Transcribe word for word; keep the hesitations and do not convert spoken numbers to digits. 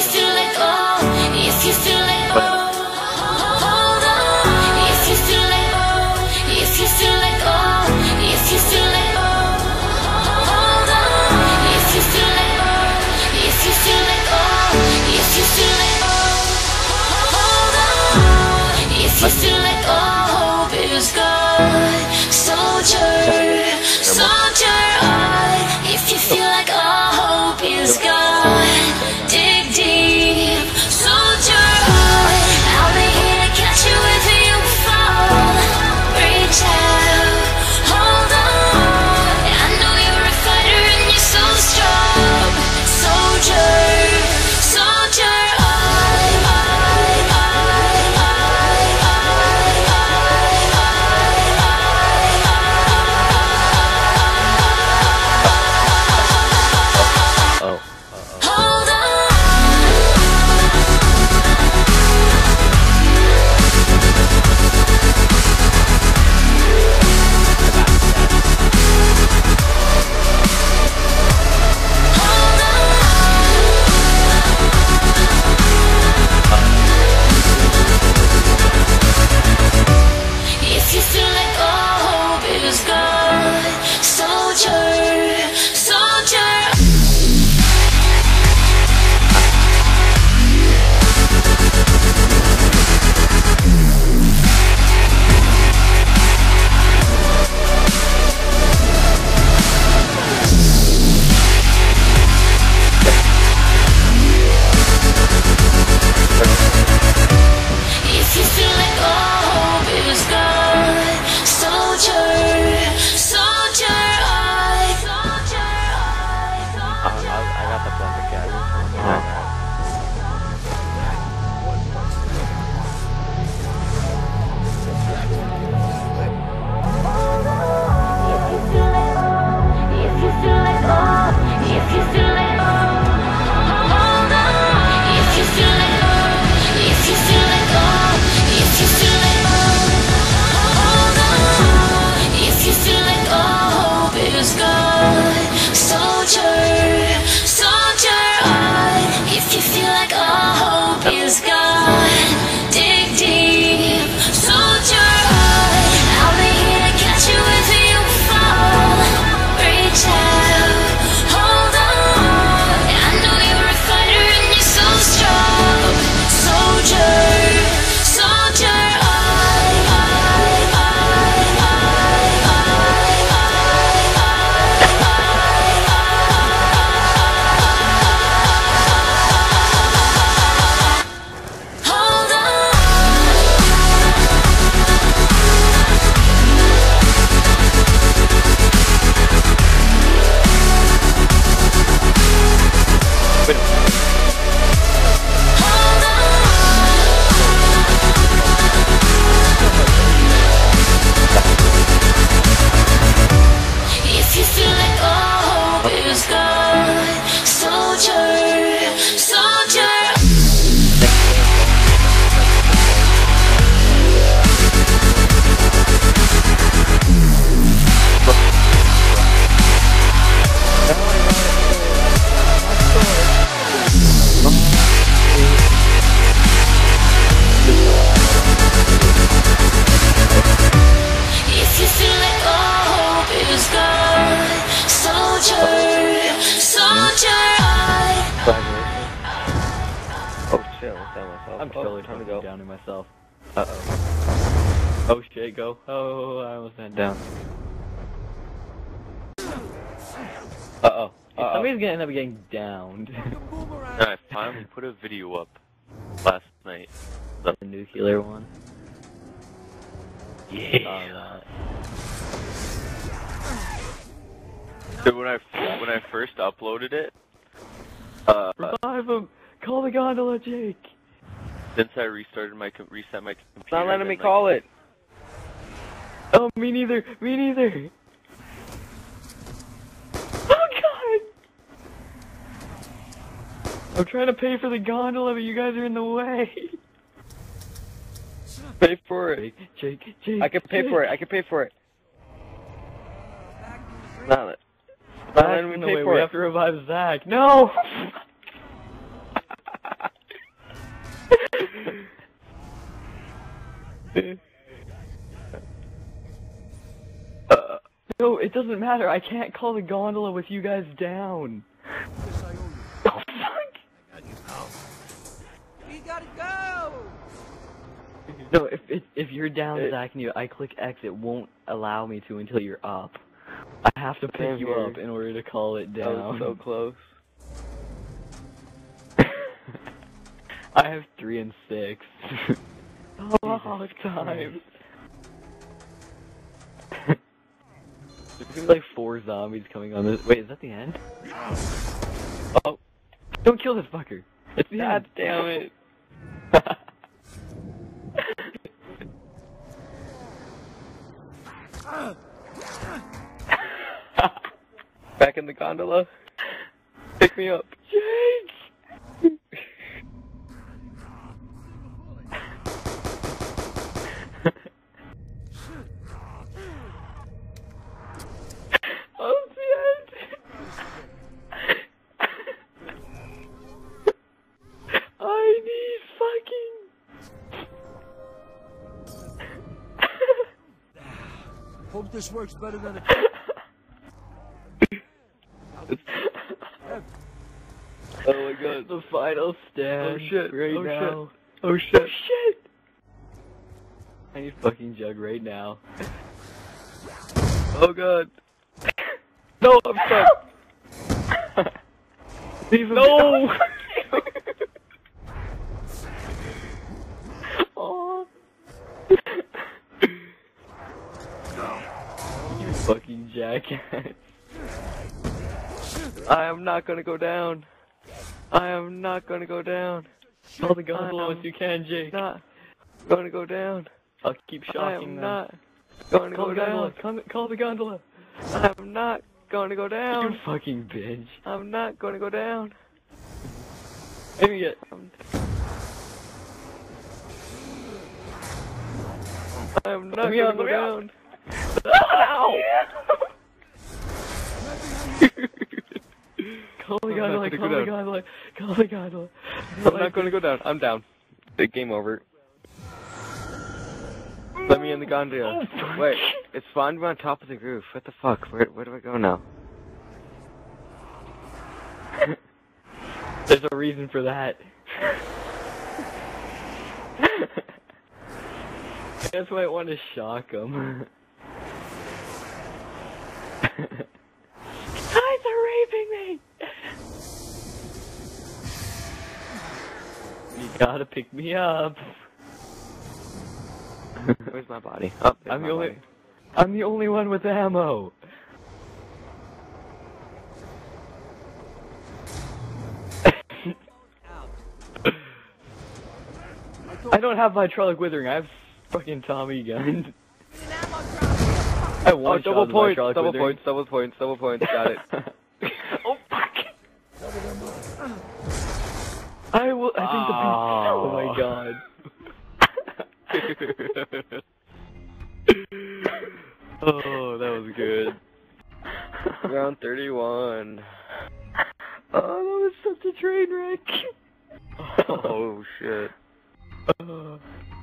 you still let go, if you still let go, hold on. If you still let go, if you still let go, if you still let go, hold on. If you still let go, if you still let go, if you still let go, hold on. If you still let go, hope is gone. Soldier, soldier on. If you feel like all hope is gone, dig deep, soldier on. I'll be here to catch you if you fall. Reach out, hold on. I know you're a fighter and you're so strong. Soldier, soldier on. Oh, I almost went down. Uh-oh. Uh-oh. Somebody's gonna end up getting downed. I finally put a video up last night. The nuclear one? Yeah. Um, so when I, when I first uploaded it... Uh, Revive him! Call the gondola, Jake! Since I restarted my... reset my computer... It's not letting me call it! Oh, me neither, me neither. Oh god! I'm trying to pay for the gondola, but you guys are in the way. Pay for it. Jake, Jake, Jake. I can pay Jake. for it, I can pay for it. Not it. Not letting me pay for it. We have to revive Zach. No! Uh, no, it doesn't matter. I can't call the gondola with you guys down. Oh, fuck! I got you now. We gotta go! No, if, if, if you're down, it, Zach, and you, I click X, it won't allow me to until you're up. I have to pick you here. up in order to call it down. That was so close. I have three and six. Oh, time. There's like four zombies coming on this. Wait, is that the end? Oh. Don't kill this fucker. It's the God end. Damn it. Back in the gondola. Pick me up. Jake! Oh, Jake! I need fucking... Hope this works better than it... Oh my God! The final stand. Oh shit! Right oh, now. Shit. Oh shit! Oh shit! I need fucking jug right now. Oh God! No, I'm stuck. No! Oh! You fucking jackass! I am not gonna go down. I am not gonna go down. Call the gondola if you can, Jake. Not gonna go down. I'll keep shocking I am them. Not gonna call go down. Come, call the gondola. I'm not gonna go down. You fucking bitch. I'm not gonna go down. Let me get. I'm not gonna go down. Ow! Call the gondola, call the gondola, call the gondola. I'm not gonna go down, I'm down. The game over. Let me in the gondola. Oh, wait, it's spawned me on top of the roof. What the fuck? Where, where do I go now? There's a reason for that. I guess I might want to shock him. You gotta pick me up. Where's my body? Oh, I'm the only. Body. I'm the only one with ammo. I don't have my Trolloc Withering. I have fucking Tommy gun. I want oh, double points. Double withering. points. Double points. Double points. Got it. Oh fuck! I will. I think oh. the. Big, oh my God. Oh, that was good. Round thirty-one. Oh, that was such a train wreck. Oh shit. Uh.